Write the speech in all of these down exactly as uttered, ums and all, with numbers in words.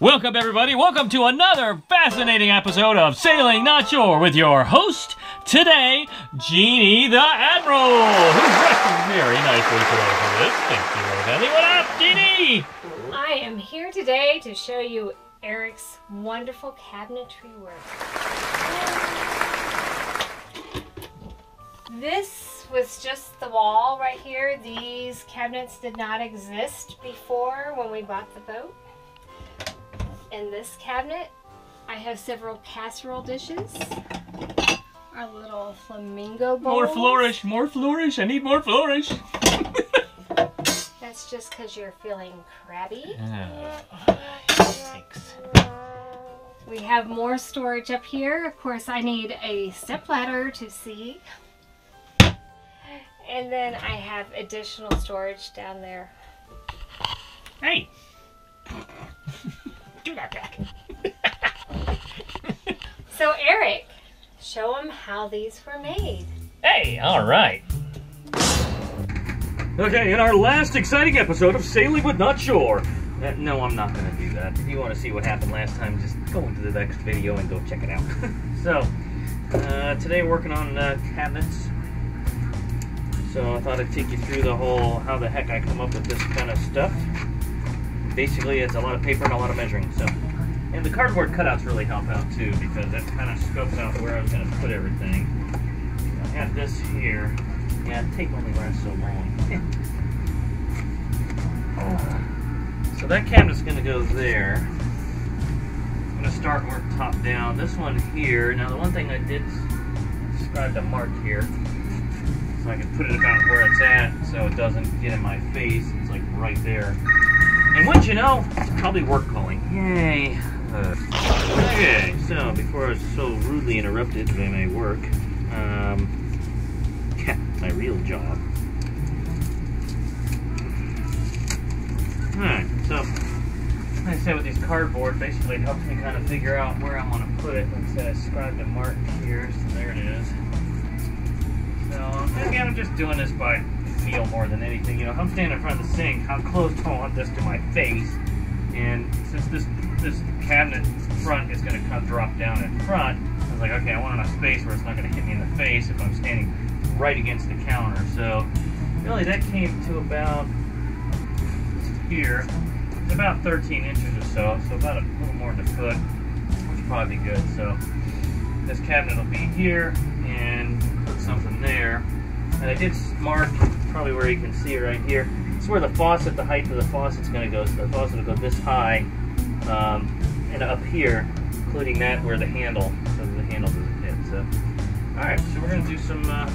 Welcome everybody, welcome to another fascinating episode of Sailing Knot Shore with your host today, Jeannie the Admiral, who dressed very nicely today for this. Thank you, Rosalie. What up, Jeannie? I am here today to show you Eric's wonderful cabinetry work. This was just the wall right here. These cabinets did not exist before when we bought the boat. In this cabinet, I have several casserole dishes, our little flamingo bowl. More flourish, more flourish, I need more flourish. That's just because you're feeling crabby. Oh, thanks. We have more storage up here. Of course, I need a stepladder to see. And then I have additional storage down there. Hey! Do that back. So Eric, show them how these were made. Hey, all right. Okay, in our last exciting episode of Sailing But Not Shore. Uh, no, I'm not gonna do that. If you want to see what happened last time, just go into the next video and go check it out. So, uh, today we're working on uh, cabinets. So I thought I'd take you through the whole how the heck I come up with this kind of stuff. Basically, it's a lot of paper and a lot of measuring, so. And the cardboard cutouts really help out, too, because that kind of scopes out where I was going to put everything. I have this here. Yeah, tape only lasts so long. Oh. So that cabinet's going to go there. I'm going to start work top down. This one here. Now, the one thing I did describe to Mark here, so I can put it about where it's at so it doesn't get in my face. It's like right there. And once you know, it's probably work calling. Yay. Uh, okay, so before I was so rudely interrupted by my work, um, yeah, my real job. Alright, so, like I said, with these cardboard, basically it helps me kind of figure out where I want to put it. Like I said, I scribed the mark here, so there it is. So, again, I'm just doing this by feel more than anything. You know, if I'm standing in front of the sink, how close do I want this to my face? And since this this cabinet front is going to kind of drop down in front, I was like, okay, I want enough space where it's not going to hit me in the face if I'm standing right against the counter. So really, that came to about here. It's about thirteen inches or so, so about a little more than a foot, which would probably be good. So this cabinet will be here, and put something there. And I did mark probably where you can see it right here. It's where the faucet, the height of the faucet's going to go. So the faucet will go this high um, and up here, including that where the handle, so the handle doesn't hit. So, all right, so we're going to do some uh,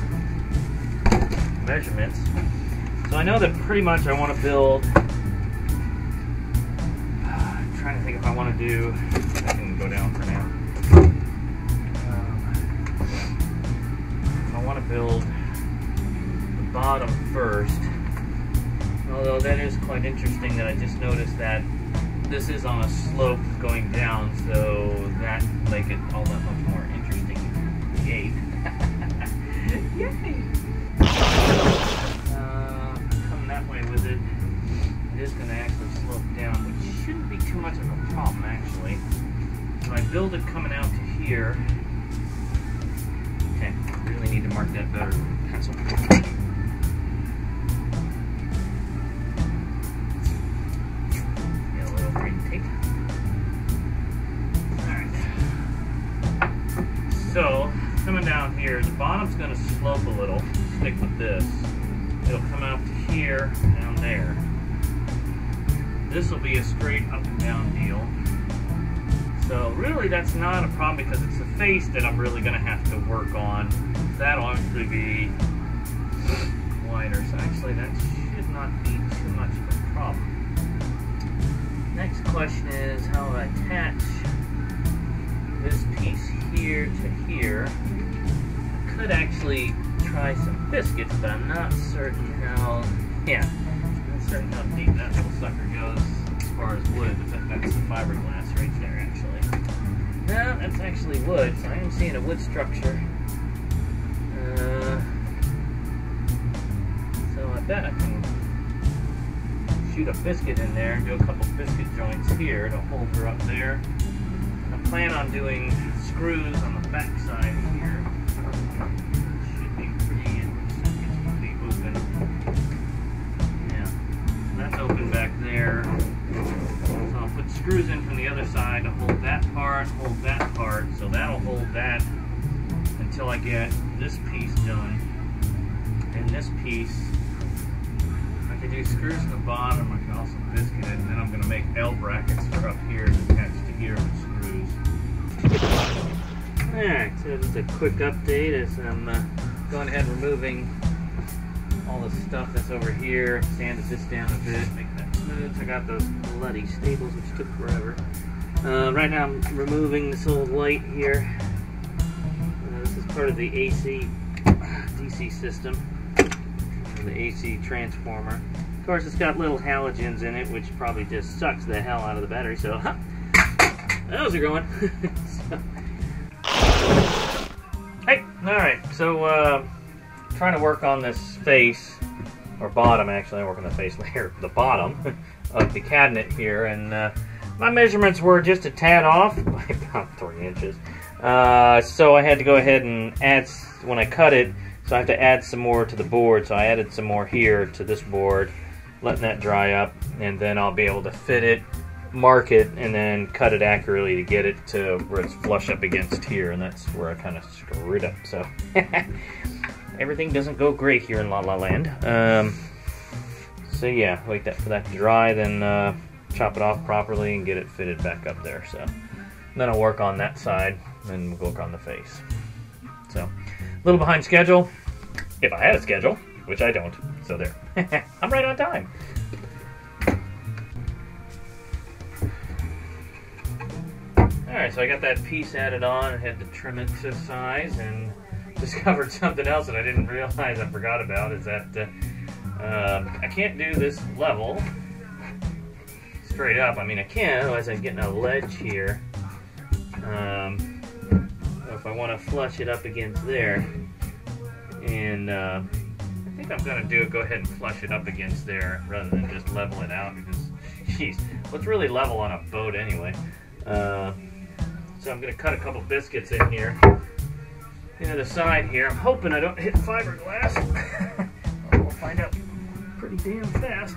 measurements. So I know that pretty much I want to build. Uh, I'm trying to think if I want to do. I can go down for now. Um, I want to build bottom first, although that is quite interesting that I just noticed that this is on a slope going down, so that make it all that much more interesting to create. Yay! Uh, come that way with it. It is going to actually slope down, which shouldn't be too much of a problem actually. So I build it coming out to here. Okay, I really need to mark that better with a pencil. So, coming down here, the bottom's going to slope a little. Stick with this. It'll come out to here, down there. This will be a straight up and down deal. So, really, that's not a problem because it's the face that I'm really going to have to work on. That'll actually be wider. So, actually, that should not be too much of a problem. Next question is how do I attach this piece here to here. I could actually try some biscuits, but I'm not certain how, yeah, I'm not certain how deep that little sucker goes as far as wood, but that's the fiberglass right there, actually. No, that's actually wood, so I am seeing a wood structure. Uh, so I bet I can shoot a biscuit in there and do a couple biscuit joints here to hold her up there. I plan on doing screws on the back side here. Should be pretty interesting. It's pretty open. Yeah, so that's open back there. So I'll put screws in from the other side to hold that part, hold that part, so that'll hold that until I get this piece done. And this piece, I can do screws to the bottom, I can also biscuit it, and then I'm going to make L brackets for up here to attach to here with screws. Alright, so just a quick update as I'm uh, going ahead and removing all the stuff that's over here, sanded this down a bit, make that smooth. So I got those bloody staples which took forever. Uh, right now I'm removing this old light here. Uh, this is part of the A C D C system, the A C transformer. Of course, it's got little halogens in it, which probably just sucks the hell out of the battery, so huh, those are going. So. Hey, alright, so uh, trying to work on this face, or bottom actually, I'm working on the face layer, the bottom of the cabinet here, and uh, my measurements were just a tad off by about three inches. Uh, so I had to go ahead and add, when I cut it, so I have to add some more to the board, so I added some more here to this board, letting that dry up, and then I'll be able to fit it, mark it, and then cut it accurately to get it to where it's flush up against here, and that's where I kind of screwed up, so. Everything doesn't go great here in La La Land. Um, so yeah, wait that for that to dry, then uh, chop it off properly and get it fitted back up there, so. Then I'll work on that side, and we'll work on the face. So. A little behind schedule, if I had a schedule, which I don't, so there. I'm right on time. Alright, so I got that piece added on, I had to trim it to size, and discovered something else that I didn't realize I forgot about, is that uh, uh, I can't do this level straight up. I mean, I can, otherwise I'm getting a ledge here. Um, If I want to flush it up against there, and uh, I think I'm going to do it, go ahead and flush it up against there rather than just level it out, because, geez, what's really level on a boat anyway? Uh, so I'm going to cut a couple biscuits in here, into the side here. I'm hoping I don't hit fiberglass. We'll find out pretty damn fast.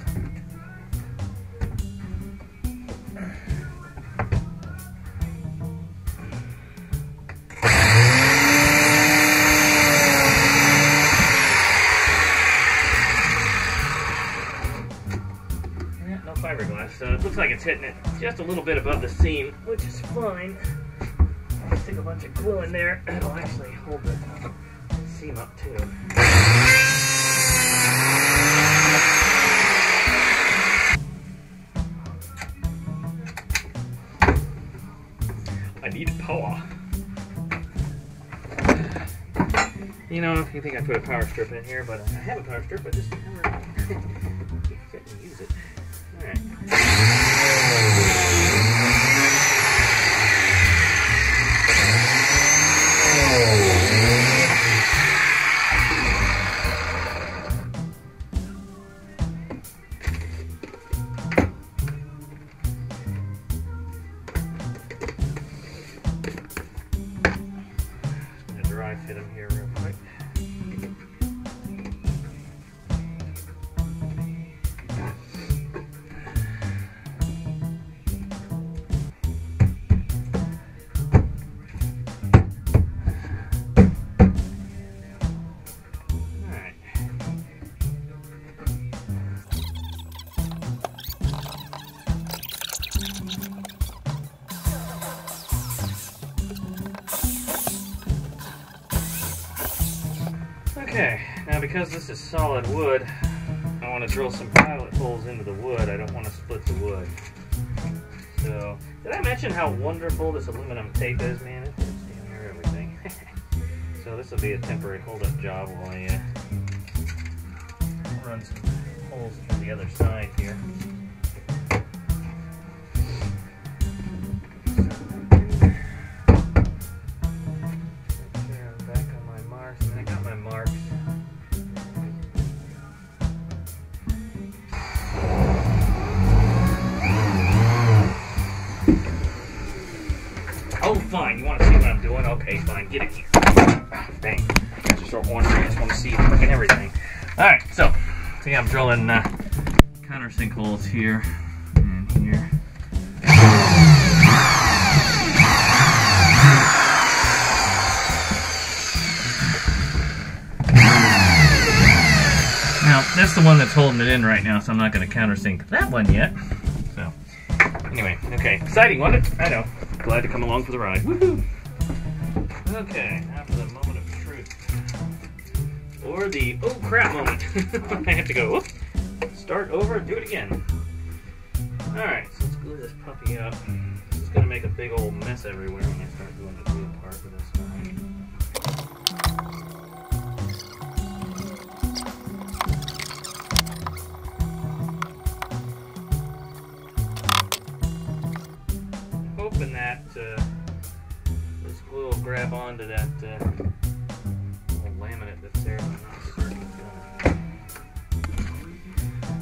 So it looks like it's hitting it just a little bit above the seam, which is fine. I'll stick a bunch of glue in there, and it'll actually hold the seam up too. I need power. You know, you think I put a power strip in here, but I have a power strip, I just never couldn't use it. Alright. Just gonna dry fit them here real quick. Okay, now because this is solid wood, I want to drill some pilot holes into the wood. I don't want to split the wood. So, did I mention how wonderful this aluminum tape is, man? It's damn near everything. So this will be a temporary hold-up job while I uh, run some holes through the other side here. Marks. baseline, get it here. Bang. Got your short warning, I just want to see it and everything. Alright, so, so yeah, I'm drilling uh, countersink holes here and here. Now, that's the one that's holding it in right now, so I'm not going to countersink that one yet. So, anyway, okay. Exciting, wasn't it? I know. Glad to come along for the ride. Woohoo! Okay, now for the moment of truth. Or the oh crap moment. I have to go, whoop, start over and do it again. Alright, so let's glue this puppy up. This is going to make a big old mess everywhere when I start doing the glue part for this one. That uh, this glue will grab onto that uh, little laminate that's there. I'm not certain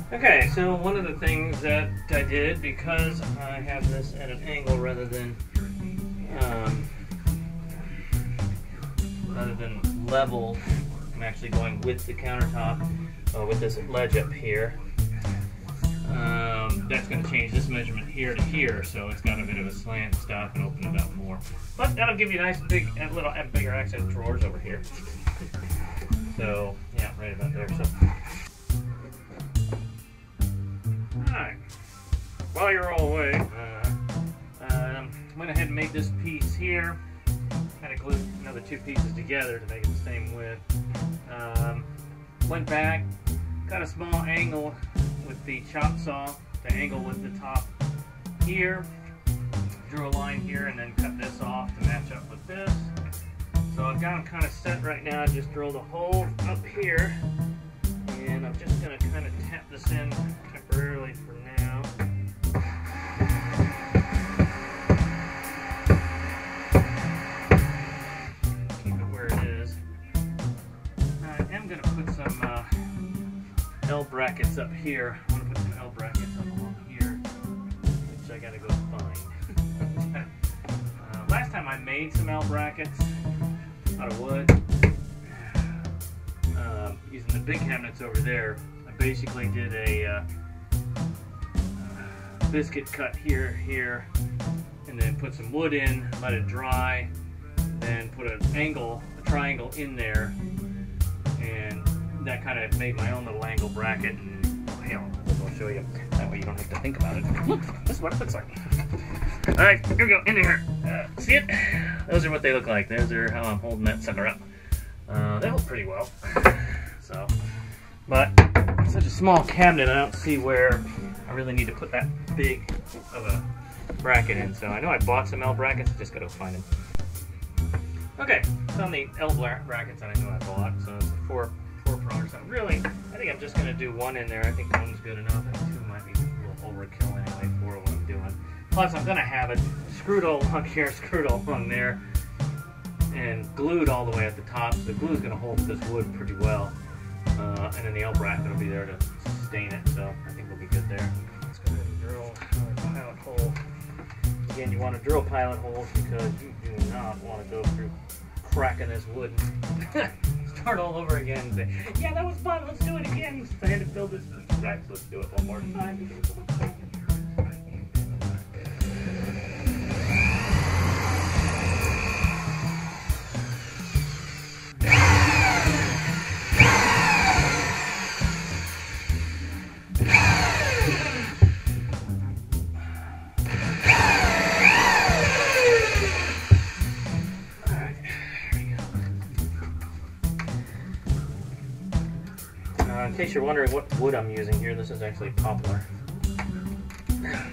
it's okay, so one of the things that I did, because I have this at an angle rather than um, rather than level, I'm actually going with the countertop uh, with this ledge up here. Um, that's going to change this measurement here to here, so it's got a bit of a slant stop and open it up more. But that'll give you a nice big, a little a bigger access drawers over here. So, yeah, right about there. So, alright. While you're all away, uh, um, went ahead and made this piece here. Kind of glued another two pieces together to make it the same width. Um, went back, got a small angle with the chop saw to angle with the top here. Drew a line here and then cut this off to match up with this. So I've got them kind of set right now. I just drilled a hole up here and I'm just going to kind of tap this in temporarily for now. Keep it where it is. I am going to put some uh, L brackets up here. I want to put some L brackets up along here, which I gotta go find. uh, last time I made some L brackets out of wood, uh, using the big cabinets over there. I basically did a uh, uh, biscuit cut here, here, and then put some wood in, let it dry, then put an angle, a triangle in there, and that kind of made my own little angle bracket, and oh, hell, I'll show you. That way you don't have to think about it. Look, this is what it looks like. All right, here we go, in here. Uh, see it? Those are what they look like. Those are how I'm holding that sucker up. Uh, they look pretty well. So, but it's such a small cabinet, I don't see where I really need to put that big of a bracket in. So I know I bought some L brackets, I just gotta find them. Okay, it's on the L brackets that I know I bought, so it's a four. Four products. I'm really, I think I'm just going to do one in there. I think one's good enough. I think two might be a little overkill anyway for what I'm doing. Plus, I'm going to have it screwed all along here, screwed all along there, and glued all the way at the top. So the glue's going to hold this wood pretty well. Uh, and then the L bracket will be there to sustain it. So I think we'll be good there. Let's go ahead and drill another pilot hole. Again, you want to drill pilot holes because you do not want to go through cracking this wood. Start all over again and say, yeah, that was fun, let's do it again. I had to build this rack, so let's do it one more time. In case you're wondering what wood I'm using here, this is actually poplar. Uh,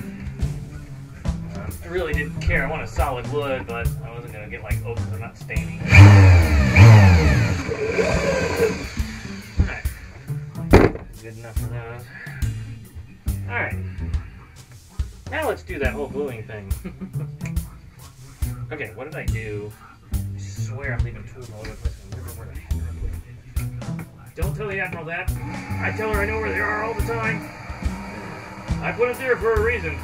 I really didn't care. I wanted solid wood, but I wasn't going to get like oak because I'm not staining. Alright. Good enough for those. Alright. Now let's do that whole gluing thing. Okay, what did I do? I swear I'm leaving tools all over the place. I remember where the heck I put it. Don't tell the Admiral that. I tell her I know where they are all the time. I put it there for a reason.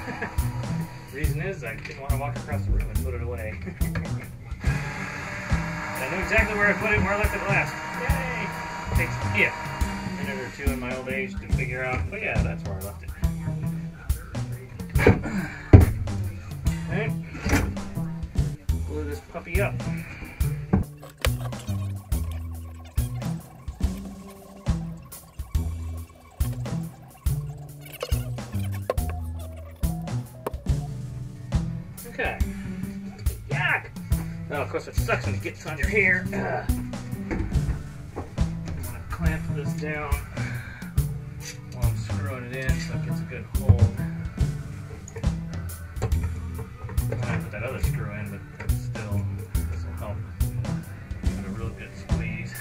Reason is I didn't want to walk across the room and put it away. I knew exactly where I put it, where I left it last. Yay! It takes yeah, a minute or two in my old age to figure out, but yeah, that's where I left it. Alright, glue this puppy up. Okay. Yuck! Now, of course, it sucks when it gets on your hair. Ugh. I'm gonna clamp this down while I'm screwing it in so it gets a good hold. I'm gonna put that other screw in, but that's still, this will help. Give it a real good squeeze.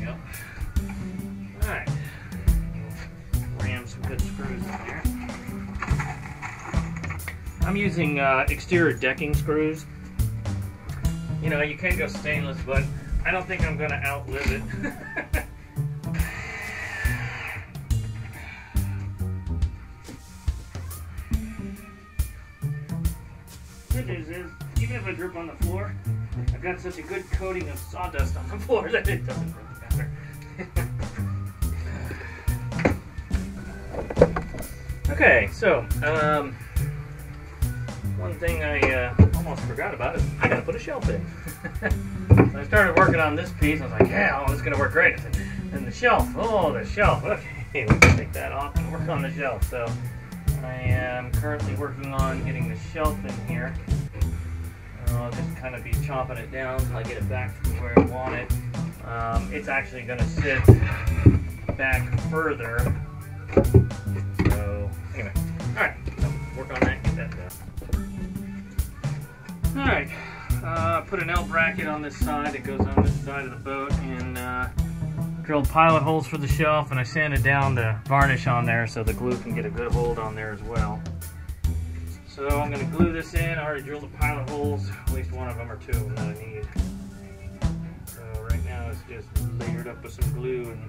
Yep. Alright. Ram some good screws in there. I'm using uh, exterior decking screws. You know, you can go stainless, but I don't think I'm gonna outlive it. On the floor, I've got such a good coating of sawdust on the floor that it doesn't really matter. Okay, so um, one thing I uh, almost forgot about is I gotta put a shelf in. So I started working on this piece. I was like, yeah, oh, this is gonna work great. And the shelf, oh, the shelf. Okay, we can take that off and work on the shelf. So I am currently working on getting the shelf in here. I'll just kind of be chopping it down until I get it back to where I want it. Um, it's actually going to sit back further. So, anyway. Alright, work on that, get that done. Alright, uh, put an L bracket on this side that goes on this side of the boat, and uh, drilled pilot holes for the shelf, and I sanded down the varnish on there so the glue can get a good hold on there as well. So I'm going to glue this in. I already drilled a pile of holes, at least one of them or two of them that I need. So right now it's just layered up with some glue and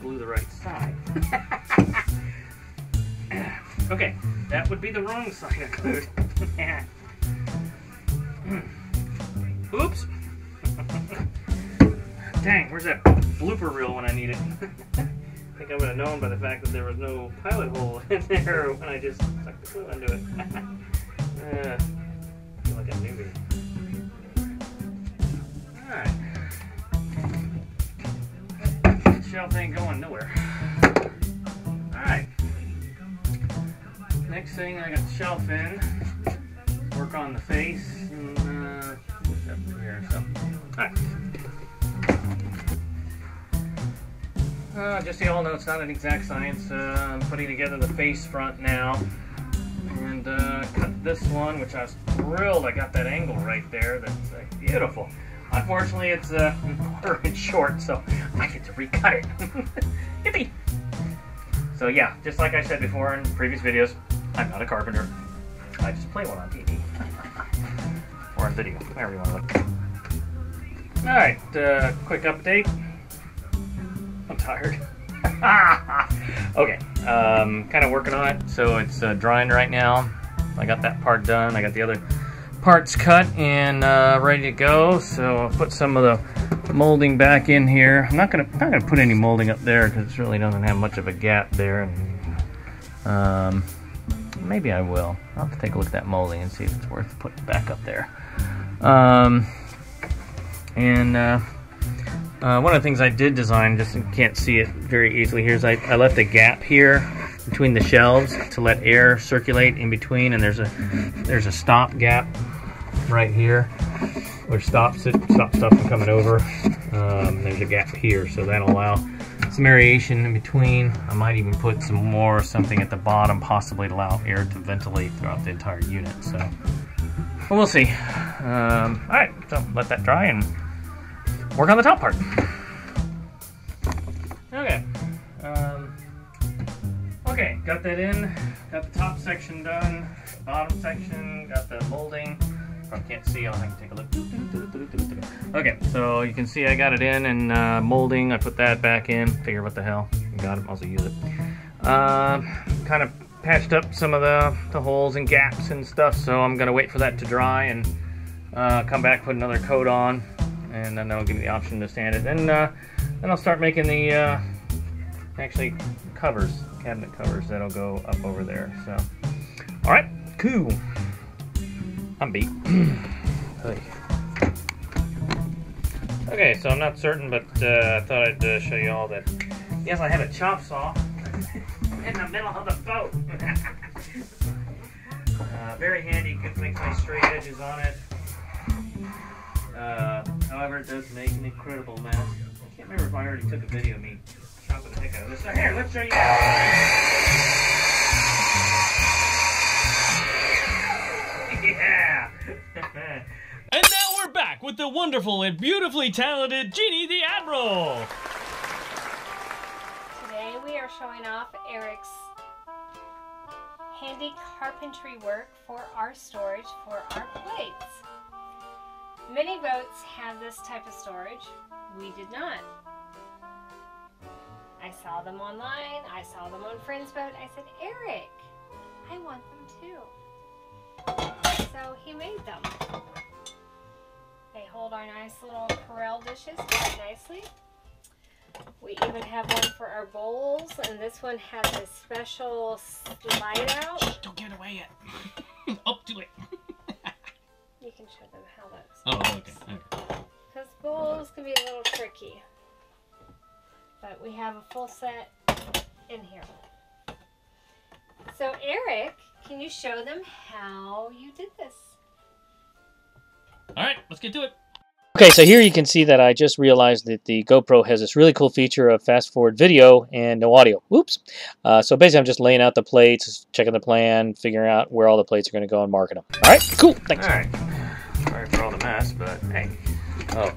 glue the right side. Okay, that would be the wrong side I glued. Oops! Dang, where's that blooper reel when I need it? I think I would have known by the fact that there was no pilot hole in there when I just sucked the glue into it. uh, I feel like a newbie. Alright. Shelf ain't going nowhere. Alright. Next thing, I got the shelf in. Work on the face and uh, push up here or something. Alright. Uh, just so you all know, it's not an exact science. Uh, I'm putting together the face front now. And uh, cut this one, which I was thrilled I got that angle right there. That's uh, beautiful. Unfortunately, it's uh, it's short, so I get to recut it. Yippee! So yeah, just like I said before in previous videos, I'm not a carpenter. I just play one on T V. Or on video, whatever you want to look. Alright, uh, quick update. I'm tired. Okay, um, kind of working on it, so it's uh, drying right now. I got that part done, I got the other parts cut and uh, ready to go, so I'll put some of the molding back in here. I'm not gonna, not gonna put any molding up there because it really doesn't have much of a gap there. And, um, maybe I will. I'll have to take a look at that molding and see if it's worth putting back up there. Um, and uh, uh, one of the things I did design, just you can't see it very easily here, is I, I left a gap here between the shelves to let air circulate in between, and there's a there's a stop gap right here which stops it stops stuff from coming over. Um, there's a gap here, so that'll allow some aeration in between. I might even put some more or something at the bottom, possibly to allow air to ventilate throughout the entire unit. So But we'll see. Um, Alright, so let that dry and work on the top part. Okay. Um, okay, got that in. Got the top section done. Bottom section, got the molding. Probably can't see, I'll have to take a look. Okay, so you can see I got it in and uh, molding. I put that back in. Figure what the hell. Got it, I'll also use it. Uh, kind of patched up some of the, the holes and gaps and stuff, so I'm gonna wait for that to dry and uh, come back, put another coat on, and then that'll give me the option to sand it. And uh, then I'll start making the uh, actually covers, cabinet covers that'll go up over there. So, all right, cool. I'm beat. Okay, so I'm not certain, but uh, I thought I'd uh, show you all that. Yes, I have a chop saw in the middle of the boat. uh, very handy, could make nice straight edges on it. Uh, however, it does make an incredible mess. I can't remember if I already took a video of me chopping the heck out of this. So here, let's show you. Yeah! And now we're back with the wonderful and beautifully talented Jeannie the Admiral. We are showing off Eric's handy carpentry work for our storage for our plates. Many boats have this type of storage. We did not. I saw them online. I saw them on Friend's boat. I said, Eric, I want them too. So he made them. They hold our nice little Corel dishes quite nicely. We even have one for our bowls, and this one has a special slide out. Shh, don't give it away yet. Up to it. You can show them how that's. Oh, works. Okay. Because okay. Bowls can be a little tricky. But we have a full set in here. So, Eric, can you show them how you did this? All right, let's get to it. Okay, so here you can see that I just realized that the GoPro has this really cool feature of fast-forward video and no audio. Whoops. Uh, so basically I'm just laying out the plates, checking the plan, figuring out where all the plates are going to go and marking them. All right, cool, thanks. All right, sorry for all the mess, but hey. Oh,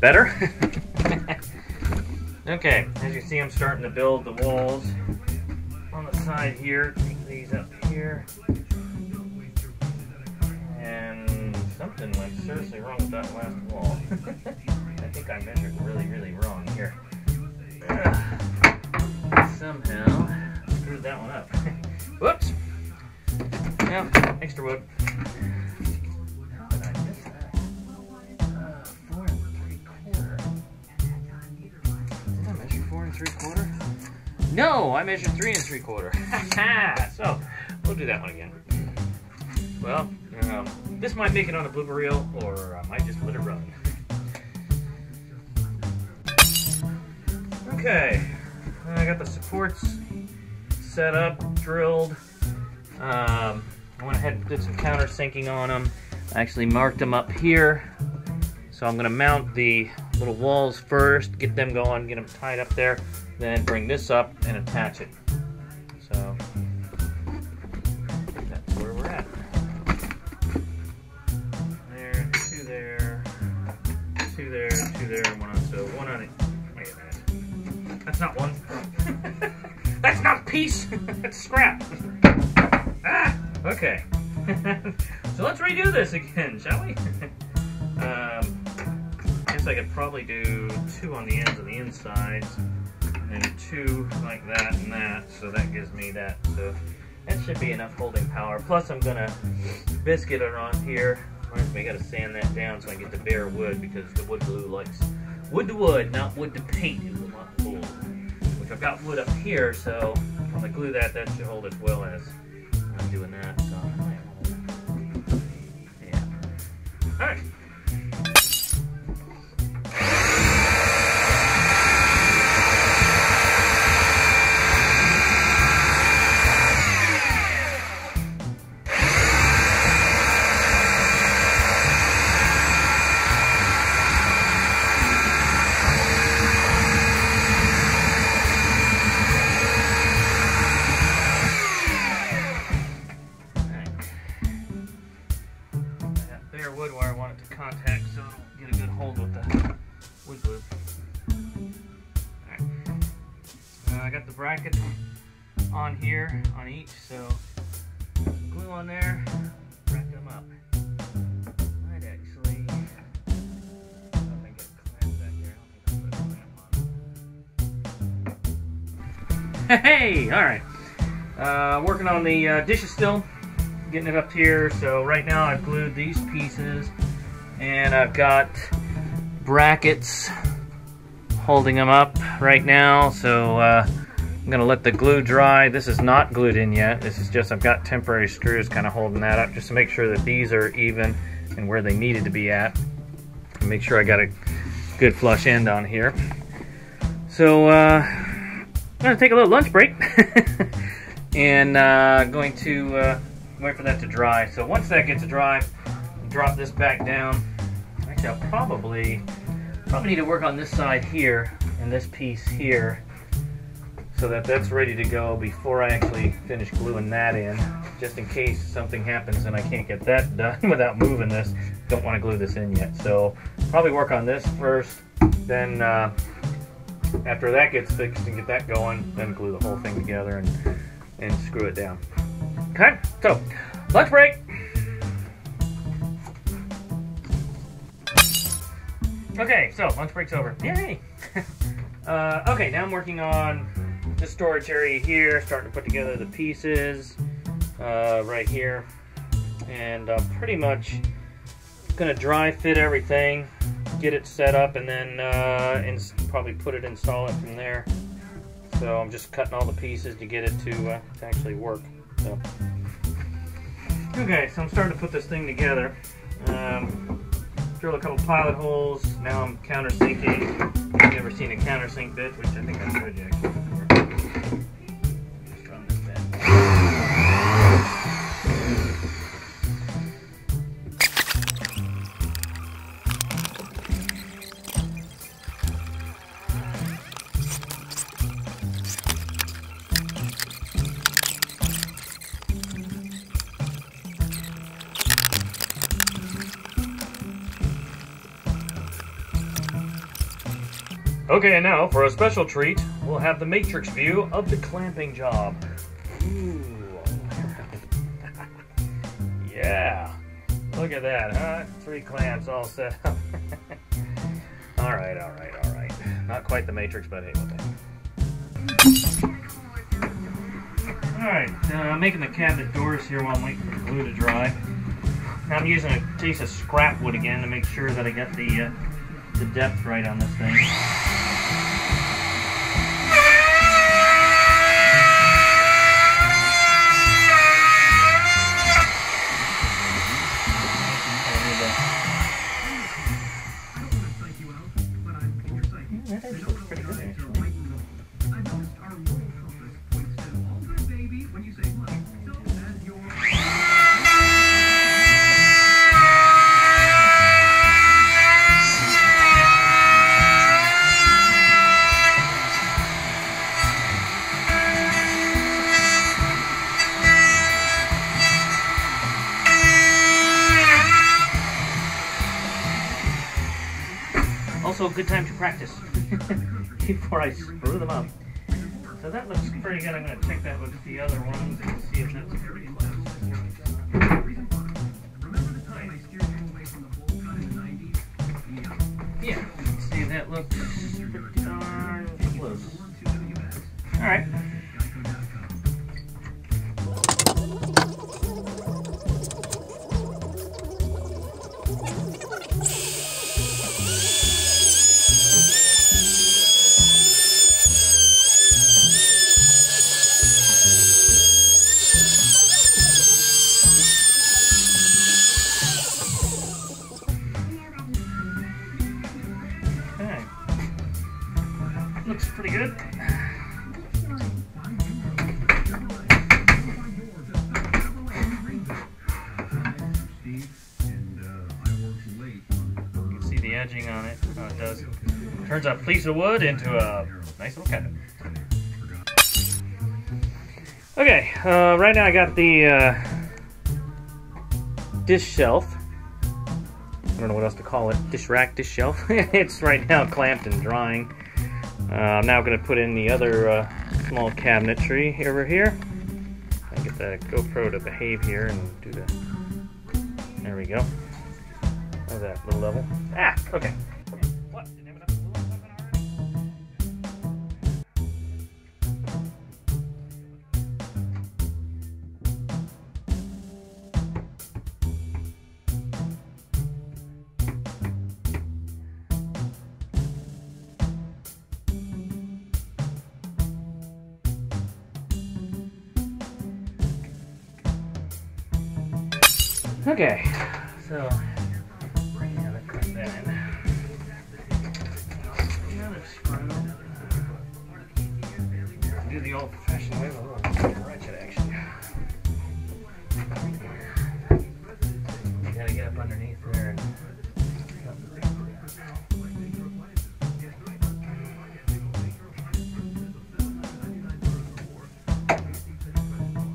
better? Okay, as you see I'm starting to build the walls on the side here. Take these up here. Something went seriously wrong with that last wall. I think I measured really, really wrong here. Uh, somehow screwed that one up. Whoops! Yeah, extra wood. How did I miss that? Uh, four and three quarter. Did I measure four and three quarter? No, I measured three and three quarter. So, we'll do that one again. Well, um, this might make it on a blooper reel, or I might just let it run. Okay, I got the supports set up, drilled. Um, I went ahead and did some countersinking on them. I actually marked them up here. So I'm gonna mount the little walls first, get them going, get them tied up there, then bring this up and attach it. So. That's not one. That's not piece. That's scrap. Ah, okay. So let's redo this again, shall we? um, I guess I could probably do two on the ends of the insides, and two like that and that. So that gives me that. So that should be enough holding power. Plus, I'm gonna biscuit it on here. We gotta sand that down so I get the bare wood because the wood glue likes wood to wood, not wood to paint. It will not hold. I've got wood up here, so I'm gonna glue that. That should hold as well as I'm doing that. So yeah. All right. brackets on here, on each, so glue on there, bracket them up. Might actually, I don't think it clamps back there, I don't think I'll put a clamp on it. Hey, alright, uh, working on the uh, dishes still, getting it up here, so right now I've glued these pieces, and I've got brackets holding them up right now, so uh, I'm gonna let the glue dry. This is not glued in yet. This is just, I've got temporary screws kind of holding that up just to make sure that these are even and where they needed to be at. And make sure I got a good flush end on here. So uh, I'm gonna take a little lunch break and uh, going to uh, wait for that to dry. So once that gets dry, drop this back down. Actually, I'll probably, probably need to work on this side here and this piece here, so that that's ready to go before I actually finish gluing that in, just in case something happens and I can't get that done without moving this. Don't want to glue this in yet, so probably work on this first, then uh, after that gets fixed and get that going, then glue the whole thing together and, and screw it down. Okay, so lunch break! Okay, so lunch break's over. Yay! uh, okay, now I'm working on the storage area here, starting to put together the pieces uh, right here, and I'm pretty much gonna dry fit everything, get it set up, and then uh, ins probably put it, install it from there. So I'm just cutting all the pieces to get it to, uh, to actually work. So. Okay, so I'm starting to put this thing together. Um, Drilled a couple pilot holes. Now I'm countersinking. I've never seen a countersink bit, which I think I showed you actually before. Just run this back. Okay, and now for a special treat, we'll have the matrix view of the clamping job. Ooh. Yeah. Look at that, huh? Three clamps all set up. Alright, alright, alright. Not quite the matrix, but hey, we'll take it. Alright, uh, making the cabinet doors here while I'm waiting for the glue to dry. Now I'm using a piece of scrap wood again to make sure that I get the, uh, the depth right on this thing. Also, a good time to practice before I screw them up. So that looks pretty good. I'm going to check that with the other ones and see if that's pretty close. Yeah, see, that looks pretty darn close. Alright. Looks pretty good. You can see the edging on it, how it does. Turns a piece of wood into a nice little cabinet. Okay, uh, right now I got the uh, dish shelf. I don't know what else to call it. Dish rack, dish shelf. It's right now clamped and drying. Uh, I'm now going to put in the other uh, small cabinetry over here. I'll get the GoPro to behave here and do the, there we go. Oh, that little level. Ah, okay. Okay, so we're gonna clip that in. Another screw. Do the old fashioned way with a little ratchet action. You gotta get up underneath there and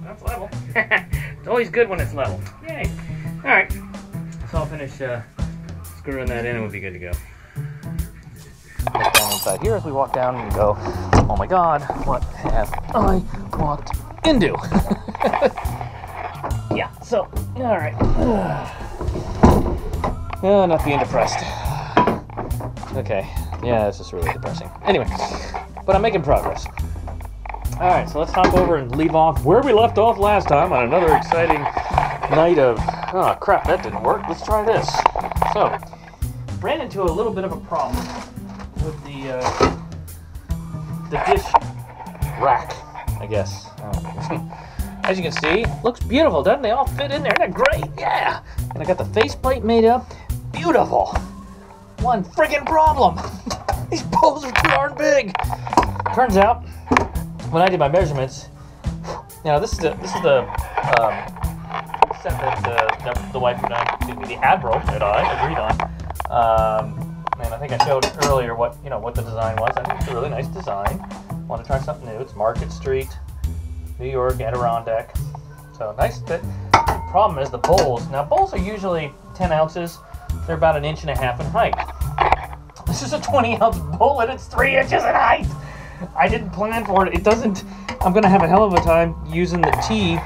that's level. It's always good when it's level. Yay! Alright, so I'll finish uh, screwing that in and we'll be good to go. Walk down inside here as we walk down and go, oh my god, what have I walked into? Yeah, so, alright. Oh, not being depressed. Okay, yeah, this is really depressing. Anyway, but I'm making progress. Alright, so let's hop over and leave off where we left off last time on another exciting night of... Oh crap, that didn't work. Let's try this. So, ran into a little bit of a problem with the uh, the dish rack, I guess. Oh. As you can see, looks beautiful, doesn't they all fit in there? Isn't that great? Yeah! And I got the faceplate made up. Beautiful! One friggin' problem! These poles are too darn big! Turns out, when I did my measurements, now this is the... This is the um, that the, the, the wife and I, excuse me, the Admiral and I agreed on, um, and I think I showed earlier what you know what the design was. I think it's a really nice design. Want to try something new? It's Market Street, New York Adirondack. So nice fit. The problem is the bowls. Now bowls are usually ten ounces. They're about an inch and a half in height. This is a twenty ounce bowl and it's three inches in height. I didn't plan for it. It doesn't. I'm gonna have a hell of a time using the T.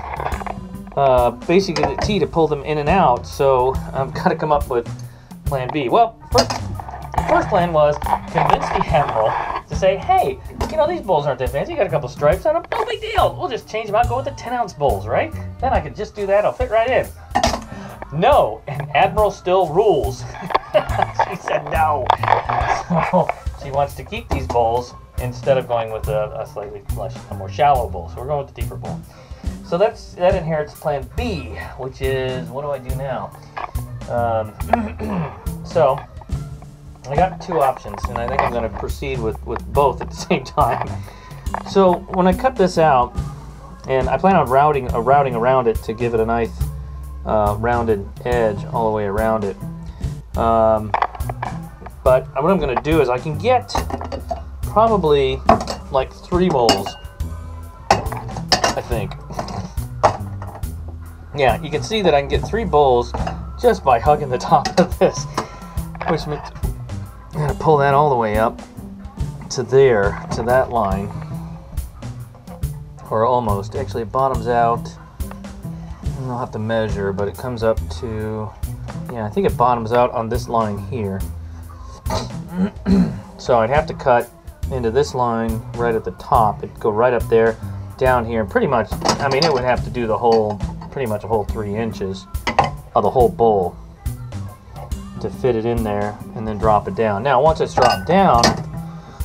Uh, basically the T to pull them in and out, so I've got to come up with plan B. Well, first, the first plan was convince the Admiral to say, hey, you know, these bowls aren't that fancy, you got a couple stripes on them, no big deal, we'll just change them out, go with the ten ounce bowls, right? Then I could just do that, I'll fit right in. No, and Admiral still rules. She said no. So she wants to keep these bowls instead of going with a, a slightly less, a more shallow bowl, so we're going with the deeper bowl. So that's that inherits plan B, which is, what do I do now? Um, so, I got two options, and I think I'm going to proceed with, with both at the same time. So, when I cut this out, and I plan on routing uh, routing around it to give it a nice uh, rounded edge all the way around it. Um, but what I'm going to do is I can get probably like three bowls, I think. Yeah, you can see that I can get three bowls just by hugging the top of this. Which means I'm going to pull that all the way up to there, to that line. Or almost. Actually, it bottoms out. And I'll have to measure, but it comes up to... Yeah, I think it bottoms out on this line here. So I'd have to cut into this line right at the top. It'd go right up there, down here. Pretty much, I mean, it would have to do the whole... pretty much a whole three inches of the whole bowl to fit it in there and then drop it down. Now once it's dropped down,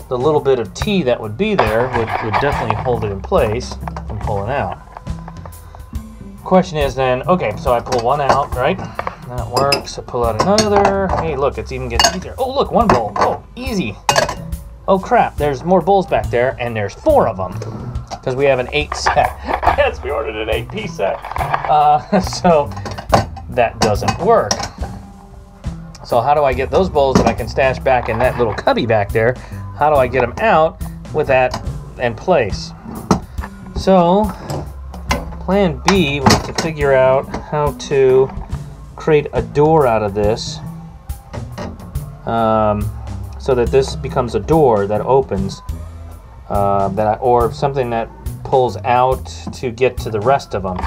the little bit of T that would be there would, would definitely hold it in place from pulling out. Question is then, okay, so I pull one out, right? That works. I pull out another. Hey, look, it's even getting easier. Oh, look, one bowl. Oh, easy. Oh, crap, there's more bowls back there, and there's four of them because we have an eight set. Yes, we ordered an eight piece set. Uh, so that doesn't work. So how do I get those bowls that I can stash back in that little cubby back there? How do I get them out with that in place? So plan B was to figure out how to create a door out of this, um, so that this becomes a door that opens. uh, that I, or something that pulls out to get to the rest of them.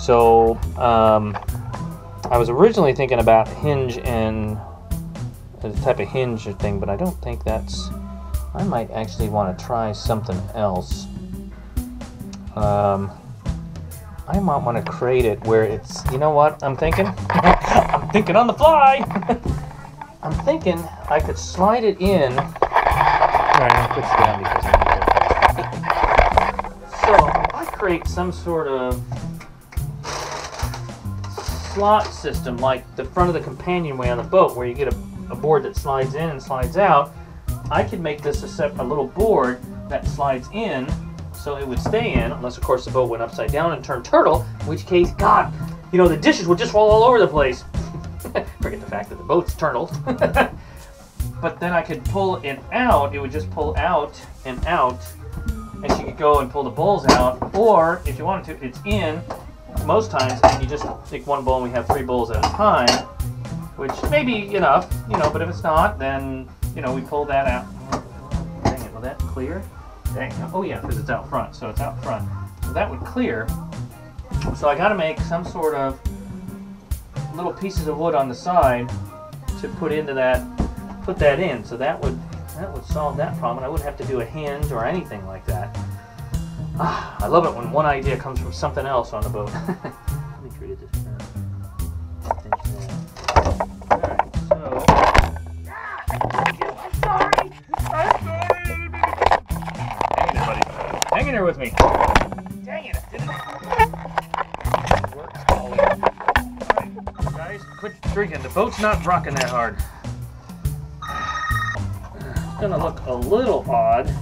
So um, I was originally thinking about hinge and a type of hinge or thing, but I don't think that's. I might actually want to try something else. Um, I might want to create it where it's, you know what I'm thinking? I'm thinking on the fly! I'm thinking I could slide it in. Alright, I'll put it down because I'm going to go. So, if I create some sort of slot system, like the front of the companionway on the boat, where you get a, a board that slides in and slides out, I could make this a, set, a little board that slides in. So it would stay in, unless of course the boat went upside down and turned turtle, in which case, God, you know, the dishes would just roll all over the place. Forget the fact that the boat's turtle. But then I could pull it out, it would just pull out and out, and she could go and pull the bowls out, or if you wanted to, it's in most times, and you just take one bowl and we have three bowls at a time, which may be enough, you know, but if it's not, then, you know, we pull that out. Dang it, will that clear? Dang. Oh yeah, because it's out front, so it's out front. So that would clear. So I got to make some sort of little pieces of wood on the side to put into that, put that in. So that would that would solve that problem. I wouldn't have to do a hinge or anything like that. Ah, I love it when one idea comes from something else on the boat. Let me treat it this way. All right, so. I'm sorry. I'm sorry. Hang in there with me. Dang it, I didn't. It works all in. Alright, guys, quit drinking. The boat's not rocking that hard. It's gonna look a little odd,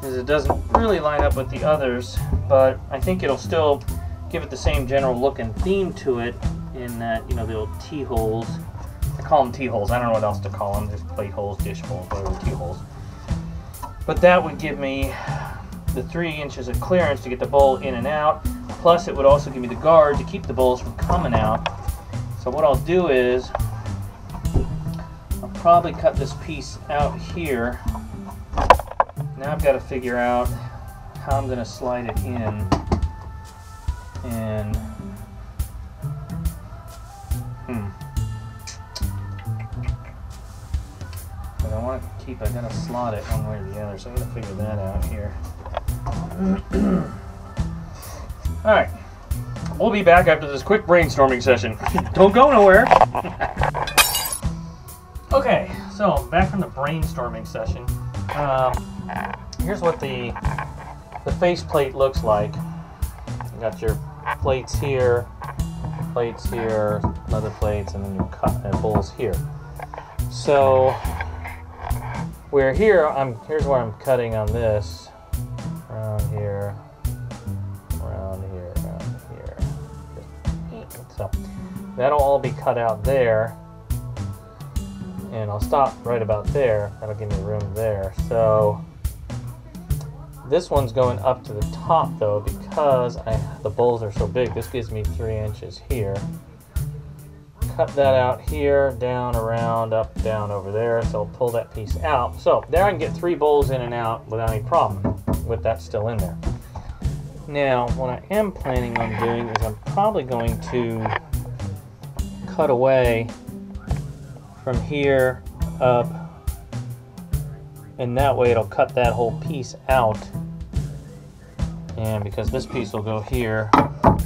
because it doesn't really line up with the others, but I think it'll still give it the same general look and theme to it in that, you know, the old T-holes. I call them T-holes. I don't know what else to call them. There's plate holes, dish holes, whatever, T-holes. But that would give me the three inches of clearance to get the bowl in and out, plus it would also give me the guard to keep the bowls from coming out. So what I'll do is, I'll probably cut this piece out here. Now I've got to figure out how I'm going to slide it in, and hmm. But I want to keep, I got to slot it one way or the other, so I got to figure that out here. Alright, we'll be back after this quick brainstorming session. Don't go nowhere! Okay, so back from the brainstorming session. Um, here's what the, the faceplate looks like. You got your plates here, plates here, leather plates, and then your cut, uh, bowls here. So, where here, I'm, here's where I'm cutting on this. Around here, around here, around here. So that'll all be cut out there, and I'll stop right about there. That'll give me room there. So this one's going up to the top though, because I, the bowls are so big. This gives me three inches here. Cut that out here, down, around, up, down over there. So I'll pull that piece out. So there I can get three bowls in and out without any problem. With that still in there. Now, what I am planning on doing is I'm probably going to cut away from here up, and that way it'll cut that whole piece out. And because this piece will go here,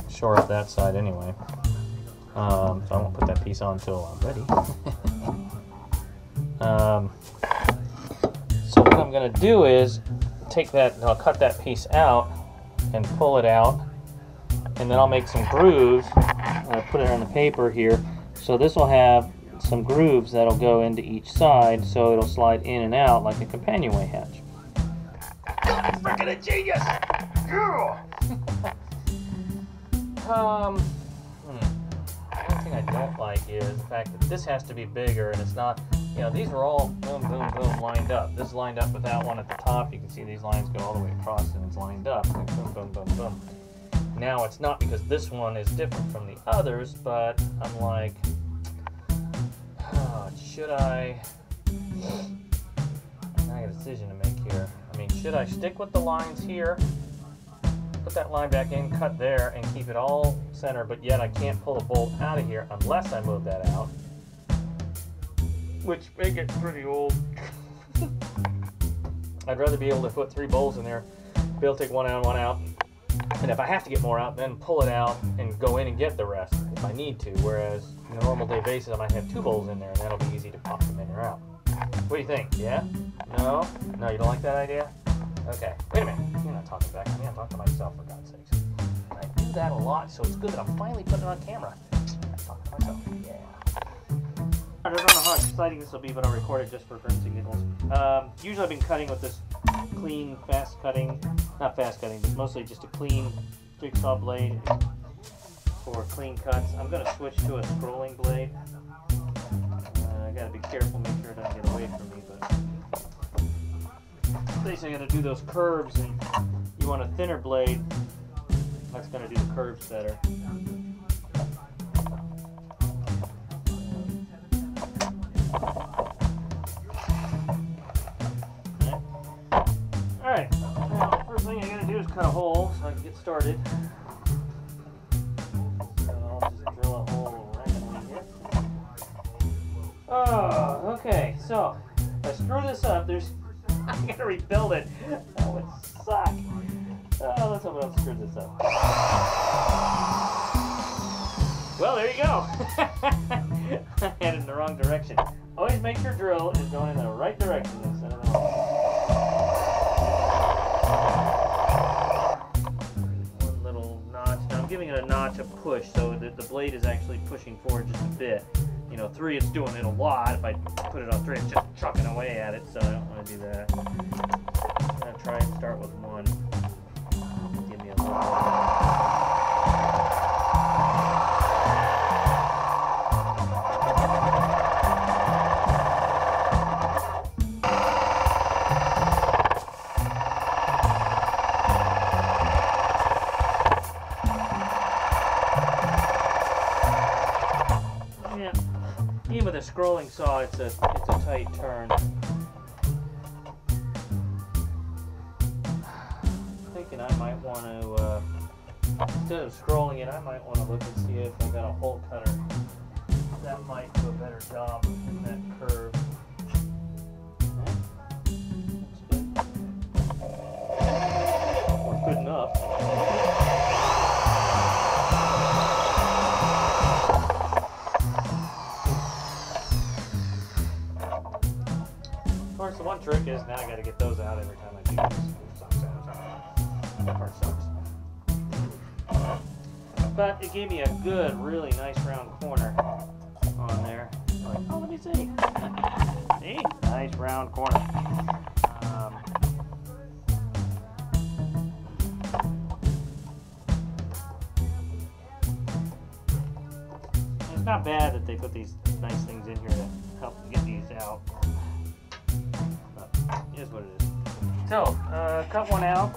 shore up that side anyway. Um, so I won't put that piece on until I'm ready. um, so what I'm going to do is take that, and I'll cut that piece out and pull it out, and then I'll make some grooves, and I'll put it on the paper here, so this will have some grooves that'll go into each side, so it'll slide in and out like a companionway hatch. That's freaking genius! Yeah. um, hmm. The only thing I don't like is the fact that this has to be bigger, and it's not. You know, these are all boom, boom, boom, lined up. This is lined up with that one at the top. You can see these lines go all the way across, and it's lined up. Like boom, boom, boom, boom. Now it's not because this one is different from the others, but I'm like, oh, should I? I got a decision to make here. me. Should I stick with the lines here, put that line back in, cut there, and keep it all center, but yet I can't pull the bolt out of here unless I move that out, which may get pretty old. I'd rather be able to put three bolts in there, be able to take one out and one out, and if I have to get more out, then pull it out and go in and get the rest if I need to, whereas on a normal day basis I might have two bolts in there, and that'll be easy to pop them in or out. What do you think? Yeah? No? No, you don't like that idea? Okay. Wait a minute. You're not talking back to me. I'm talking to myself, for God's sakes. I do that a lot, so it's good that I'm finally putting it on camera. I'm talking to myself. Yeah. I don't know how exciting this will be, but I'll record it just for friends' giggles. Um, usually I've been cutting with this clean, fast cutting. Not fast cutting, but mostly just a clean jigsaw blade for clean cuts. I'm going to switch to a scrolling blade. Uh, I got to be careful, make sure it doesn't get away from me, but... Basically, I'm going to do those curves, and you want a thinner blade. That's going to do the curves better. Alright, now the first thing I'm going to do is cut a hole so I can get started. So I'll just drill a hole randomly here. Oh, okay, so if I screw this up, there's... I'm gonna rebuild it. That would suck. Oh, let's hope I don't screw this up. Well, there you go. I had it in the wrong direction. Always make your drill is going in the right direction instead of the wrong. One little notch. Now I'm giving it a notch of push so that the blade is actually pushing forward just a bit. You know, three, it's doing it a lot. If I put it on three, it's just chucking away at it, so I don't want to do that. I'm going to try and start with one. Give me a little scrolling saw, it's a it's a tight turn. I'm thinking I might want to uh, instead of scrolling it, I might want to look and see if I got a hole cutter. That might do a better job in that curve. Okay. That's good. Or good enough. The one trick is now I gotta get those out every time I do this. Sucks, sucks. That part sucks. But it gave me a good, really nice round corner on there. Like, oh, let me see. See? Nice round corner. Um, it's not bad that they put these nice things in here to help get these out. Is what it is. So, uh, cut one out.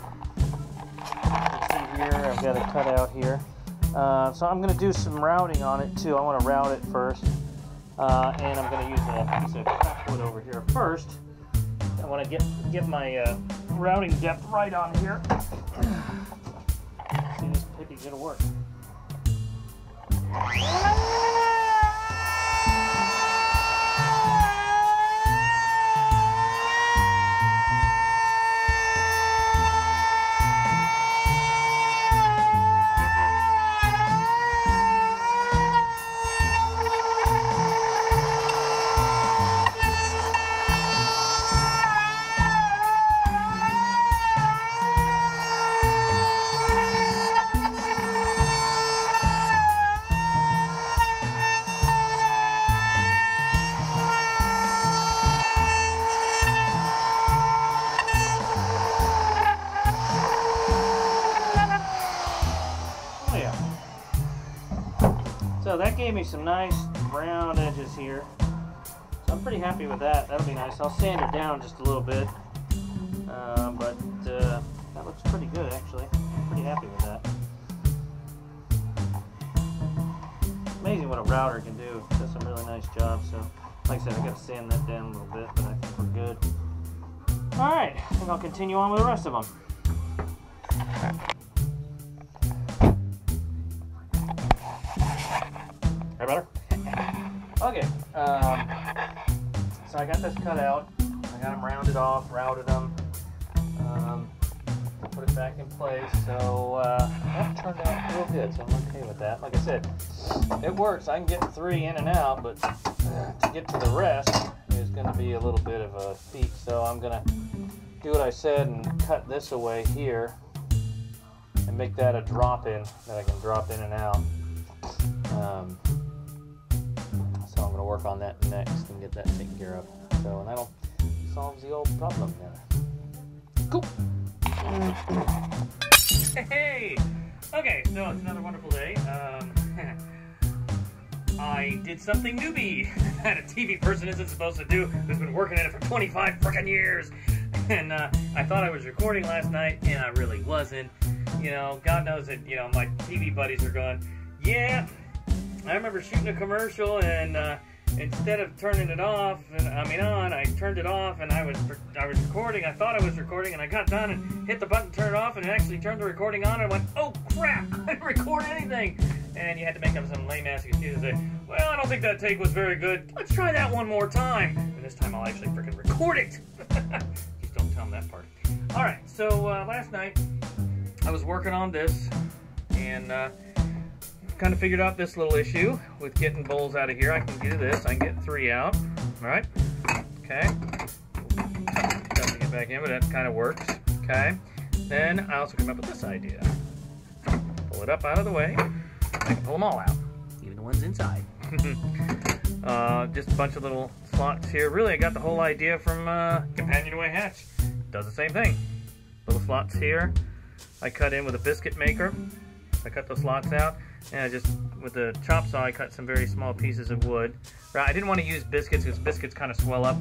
Let's see here, I've got a cut out here. Uh, so I'm going to do some routing on it too. I want to route it first. Uh, and I'm going to use a piece of cut wood over here first. I want to get get my uh, routing depth right on here. See if this pippy's going to work. So that gave me some nice round edges here. So I'm pretty happy with that. That'll be nice. I'll sand it down just a little bit. Uh, but uh, that looks pretty good, actually. I'm pretty happy with that. Amazing what a router can do. It does some really nice job. So, like I said, I got to sand that down a little bit, but I think we're good. All right, I think I'll continue on with the rest of them. Hey, brother. Okay, um, so I got this cut out. I got them rounded off, routed them, um, put it back in place. So uh, that turned out real good, so I'm okay with that. Like I said, it works. I can get three in and out, but uh, to get to the rest is going to be a little bit of a feat. So I'm going to do what I said and cut this away here and make that a drop-in that I can drop in and out. Um, so I'm going to work on that next and get that taken care of. So, and that'll solve the old problem there. Cool. Hey! Okay, so it's another wonderful day. Um, I did something newbie that a T V person isn't supposed to do, who's been working in it for twenty-five frickin' years. And uh, I thought I was recording last night, and I really wasn't. You know, God knows that, you know, my T V buddies are going, yeah, I remember shooting a commercial, and uh, instead of turning it off, and I mean on, I turned it off, and I was I was recording. I thought I was recording, and I got done and hit the button, turned it off, and it actually turned the recording on, and I went, oh crap, I didn't record anything. And you had to make up some lame-ass excuse and say, well, I don't think that take was very good. Let's try that one more time. And this time I'll actually freaking record it. Just don't tell them that part. All right, so uh, last night I was working on this, and uh, kind of figured out this little issue with getting bowls out of here. I can do this. I can get three out. All right. Okay. Got to get back in, but that kind of works. Okay. Then I also came up with this idea. Pull it up out of the way. I can pull them all out, even the ones inside. uh, just a bunch of little slots here. Really, I got the whole idea from uh, Companionway Hatch. Does the same thing. Little slots here. I cut in with a biscuit maker. I cut those slots out. And I just, with the chop saw, I cut some very small pieces of wood. Right, I didn't want to use biscuits because biscuits kind of swell up.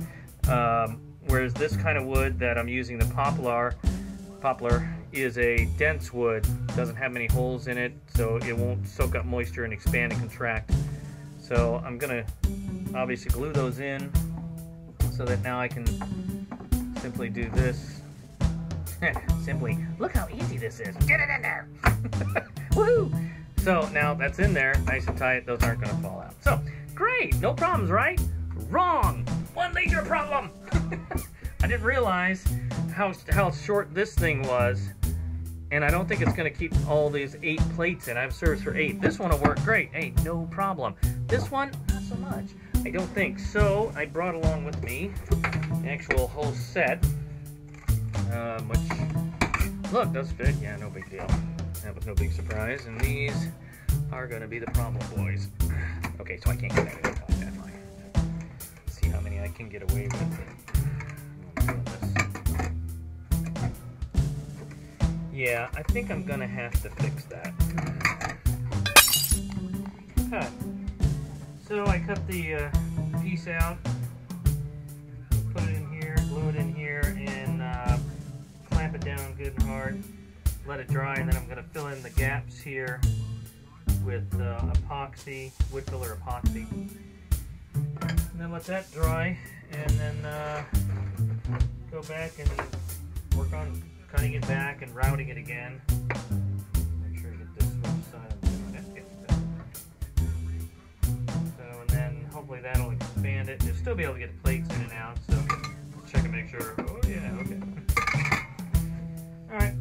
Um, whereas this kind of wood that I'm using, the poplar, poplar is a dense wood. Doesn't have many holes in it, so it won't soak up moisture and expand and contract. So I'm going to obviously glue those in so that now I can simply do this. Simply, look how easy this is. Get it in there! Woohoo! So now that's in there, nice and tight, those aren't gonna fall out. So, great, no problems, right? Wrong, one major problem. I didn't realize how, how short this thing was, and I don't think it's gonna keep all these eight plates in. I have service for eight. This one'll work great, hey, no problem. This one, not so much, I don't think. So I brought along with me the actual whole set, um, which, look, does fit, yeah, no big deal. That was no big surprise, and these are going to be the problem boys. Okay, so I can't get anything like that line. Let's see how many I can get away with. Yeah, I think I'm going to have to fix that. Okay. So I cut the uh, piece out, put it in here, glue it in here, and uh, clamp it down good and hard. Let it dry, and then I'm going to fill in the gaps here with uh, epoxy, wood filler epoxy. And then let that dry, and then uh, go back and work on cutting it back and routing it again. Make sure you get this which side I'm doing it. So, and then hopefully that'll expand it. You'll still be able to get the plates in and out, so check and make sure. Oh, yeah, okay. All right.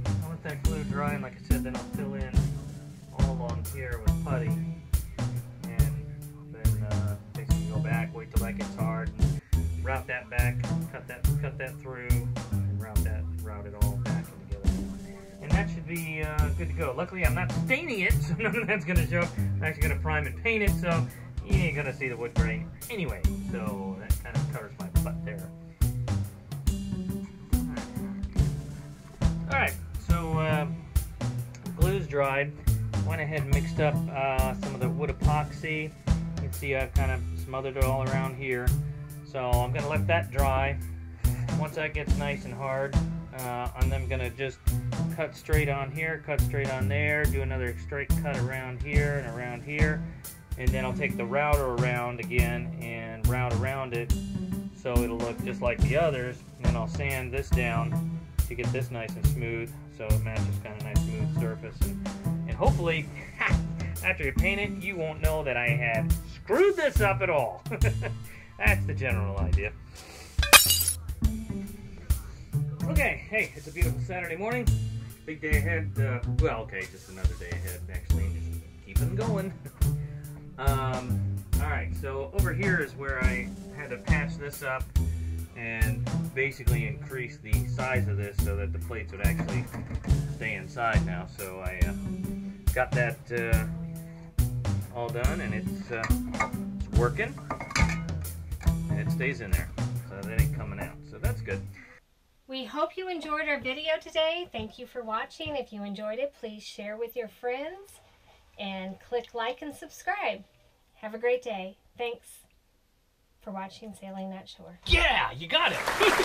That glue dry, and like I said, then I'll fill in all along here with putty, and then uh, basically go back, wait till that gets hard, and route that back, cut that, cut that through, and route that, route it all back together, and that should be uh, good to go. Luckily, I'm not staining it, so none of that's going to show. I'm actually going to prime and paint it, so you ain't going to see the wood grain anyway. So that kind of covers my butt there. All right. All right. So, uh, glue's dried. Went ahead and mixed up uh, some of the wood epoxy. You can see I've kind of smothered it all around here. So I'm going to let that dry. Once that gets nice and hard, uh, I'm then going to just cut straight on here, cut straight on there, do another straight cut around here and around here. And then I'll take the router around again and route around it so it'll look just like the others. And then I'll sand this down to get this nice and smooth, so it matches kind of nice smooth surface. And, and hopefully, after you paint it, you won't know that I had screwed this up at all. That's the general idea. Okay, hey, it's a beautiful Saturday morning. Big day ahead. Uh, well, okay, just another day ahead, actually. Just keep on going. um, Alright, so over here is where I had to patch this up and basically increase the size of this so that the plates would actually stay inside now. So I uh, got that uh, all done, and it's, uh, it's working, and it stays in there, so that ain't coming out, so that's good. We hope you enjoyed our video today. Thank you for watching. If you enjoyed it, please share with your friends and click like and subscribe. Have a great day. Thanks for watching Sailing Knot Shore. Yeah, you got it!